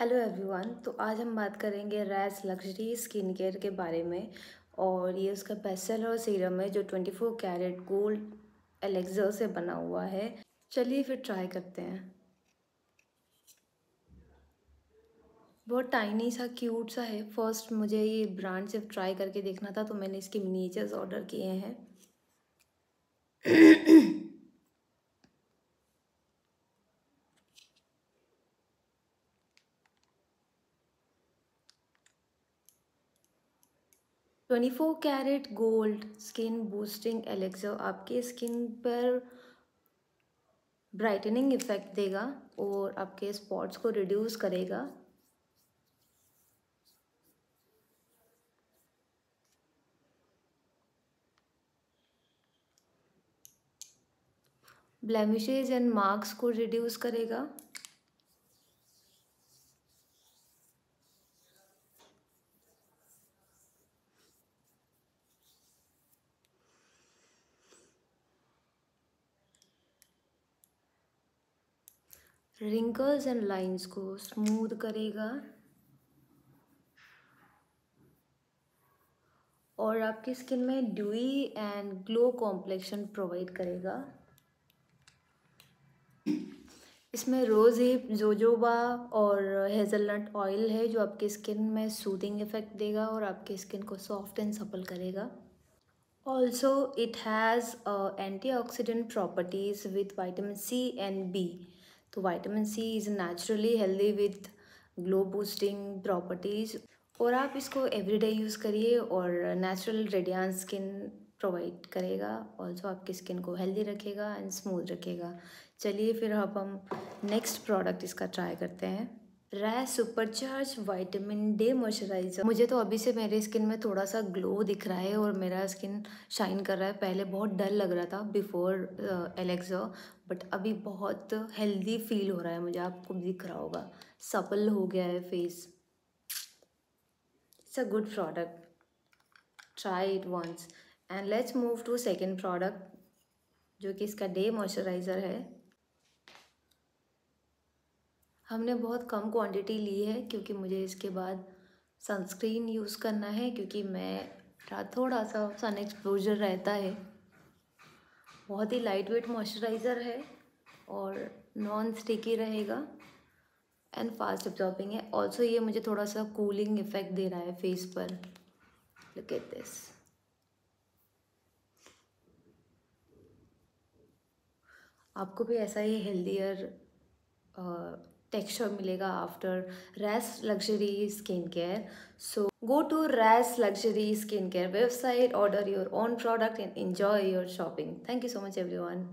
Hello everyone, तो आज हम बात करेंगे रैस लग्जरी स्किन केयर के बारे में। और ये उसका बेस्ट सेलर सीरम है जो 24 कैरेट गोल्ड एलेक्सर से बना हुआ है। चलिए फिर ट्राई करते हैं। बहुत टाइनी सा क्यूट सा है। फर्स्ट मुझे ये ब्रांड सिर्फ ट्राई करके देखना था तो मैंने इसके मिनीचर्स ऑर्डर किए हैं। $24 carat gold skin boosting elixir आपके स्किन पर ब्राइटनिंग इफ़ेक्ट देगा और आपके स्पॉट्स को रिड्यूस करेगा। ब्लेमिशेज एंड मार्क्स को रिड्यूस करेगा। रिंकल्स एंड लाइंस को स्मूथ करेगा और आपकी स्किन में dewy and glow complexion provide करेगा। इसमें रोज़ हिप, जोजोबा और हेज़लनट ऑयल है जो आपकी स्किन में सूदिंग इफ़ेक्ट देगा और आपकी स्किन को सॉफ्ट एंड सपल करेगा। Also it has antioxidant properties with vitamin C and B. तो vitamin C is naturally healthy with glow boosting properties और आप इसको एवरीडे यूज़ करिए और नेचुरल रेडियंट स्किन प्रोवाइड करेगा। ऑल्सो आपकी स्किन को हेल्दी रखेगा एंड स्मूथ रखेगा। चलिए फिर अब हम नेक्स्ट प्रोडक्ट इसका ट्राई करते हैं, रैस सुपरचार्ज विटामिन डे मॉइस्चराइज़र। मुझे तो अभी से मेरे स्किन में थोड़ा सा ग्लो दिख रहा है और मेरा स्किन शाइन कर रहा है। पहले बहुत डल लग रहा था बिफोर एलेक्सर, बट अभी बहुत हेल्दी फील हो रहा है मुझे। आपको दिख रहा होगा, सपल हो गया है face. It's a good product, try it once. And let's move to second product जो कि इसका डे मॉइस्चराइज़र है। हमने बहुत कम क्वांटिटी ली है क्योंकि मुझे इसके बाद सनस्क्रीन यूज़ करना है, क्योंकि मेरा थोड़ा सा सन एक्सपोजर रहता है। बहुत ही लाइट वेट मॉइस्चराइज़र है और नॉन स्टिकी रहेगा एंड फास्ट एब्जॉर्बिंग है। ऑल्सो ये मुझे थोड़ा सा कूलिंग इफ़ेक्ट दे रहा है फेस पर। लुक एट दिस, आपको भी ऐसा ही हेल्दियर टेक्सचर मिलेगा after Ras Luxury Skincare. So go to Ras Luxury Skincare website, order your own product and enjoy your shopping. Thank you so much everyone.